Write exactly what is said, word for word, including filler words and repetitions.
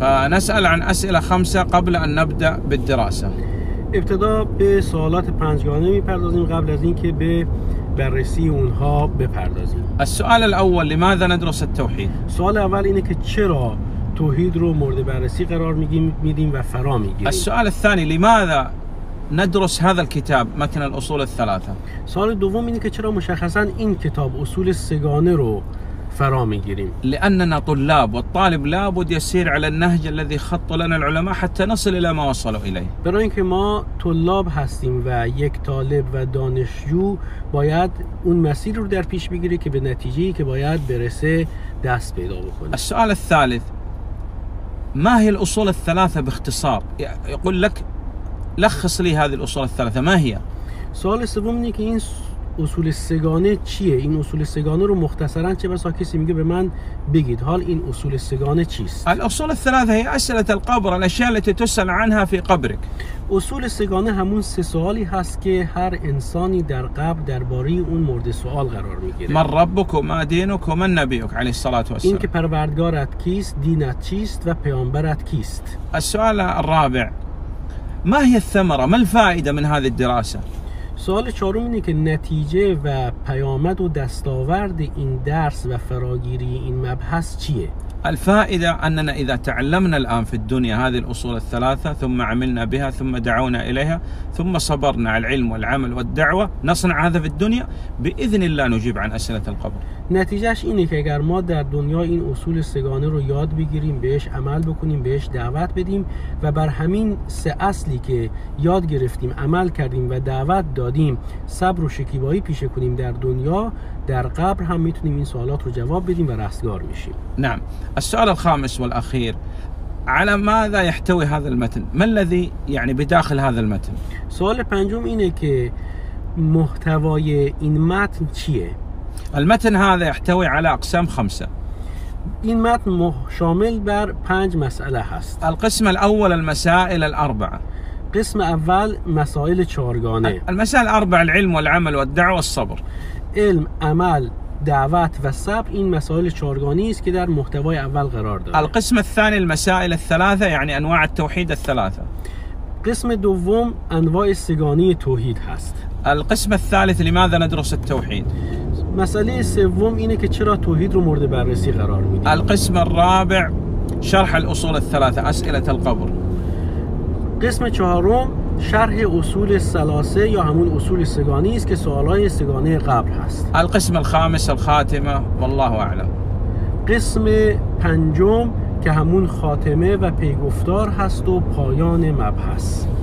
فنسأل عن أسئلة خمسة قبل أن نبدأ بالدراسة. ابتدا به سوالات پنجگانه میپردازیم قبل از اینکه به بررسی اونها بپردازیم. السؤال الأول، لماذا ندرس التوحيد؟ سوال اول اینه که چرا توحید رو مورد بررسی قرار میدیم و فرا میگیریم. السؤال الثاني، لماذا ندرس هذا الكتاب متن الأصول الثلاثة؟ سوال دوم اینه که چرا مشخصا این کتاب اصول سگانه رو فرا میگیریم. لأننا طلاب والطالب لا بد يسير على النهج الذي خط لنا العلماء حتى نصل إلى ما وصلوا إليه. برای اینکه ما طلاب هستیم و یک طالب و دانشجو باید اون مسیر رو در پیش بگیره که به نتیجه‌ای که باید برسه دست پیدا بکنه. السؤال الثالث، ما هي الأصول الثلاثة باختصار؟ يقول لك لخص لي هذه الأصول الثلاثة ما هي؟ سوال سوم اینه که این اصول سگانه چیه؟ این اصول سگانه رو مختصراً چه بسا کسی میگه به من بگید حال این اصول سگانه چیست؟ الاصول الثلاثه هي اسئله القبر، الاشياء التي تسال عنها في قبرك. اصول سگانه همون سه سوالی هست که هر انسانی در قبر درباره اون مورد سوال قرار میگیره. من ربک و ما دینک و من نبیک علیه الصلاه و السلام، این که پروردگارت کیست، دینت چیست و پیامبرت کیست. السؤال الرابع، ما هي الثمره، ما الفائده من هذه الدراسه؟ سوال چهارم اینه که نتیجه و پیامد و دستاورد این درس و فراگیری این مبحث چیه؟ الفائده اننا اذا تعلمنا الان في الدنيا هذه الاصول الثلاثه ثم عملنا بها ثم دعونا اليها ثم صبرنا على العلم والعمل والدعوه نصنع هذا في الدنيا باذن الله نجيب عن اسئله القبر. نتیجهش اینه که اگر ما در دنیا این اصول سگانه رو یاد بگیریم، بهش عمل بکنیم، بهش دعوت بدیم و بر همین سه اصلی که یاد گرفتیم عمل کردیم و دعوت دادیم صبر و شکیبایی پیشه کنیم در دنیا، در قبر هم میتونیم این سوالات رو جواب بدیم و رستگار میشیم. نعم. السؤال الخامس والأخير، على ماذا يحتوي هذا المتن؟ ما الذي يعني بداخل هذا المتن؟ سؤال پنجم اینه که محتوای این متن چیه؟ المتن هذا يحتوي على أقسام خمسة. این متن شامل بر پنج مسئله هست. القسم الأول المسائل الأربعة. قسم اول مسائل چهارگانه. المسائل الأربعة العلم والعمل والدعوة والصبر. علم، عمل، دعوت و صبر این مسائل چهارگانه است که در محتوای اول قرار داره. القسم الثاني المسائل الثلاثة يعني انواع التوحيد الثلاثة. قسم دوم انواع سگانه توحید هست. القسم الثالث لماذا ندرس التوحيد؟ مسئله سوم اینه که چرا توحید رو مورد بررسی قرار میدیم. القسم الرابع شرح الاصول الثلاثة اسئله القبر. قسم چهارم شرح اصول سلاسه یا همون اصول سگانه است که سوالای سگانه قبر هست. القسم الخامس الخاتمه والله اعلم. قسم پنجم که همون خاتمه و پیگفتار هست و پایان مبحث.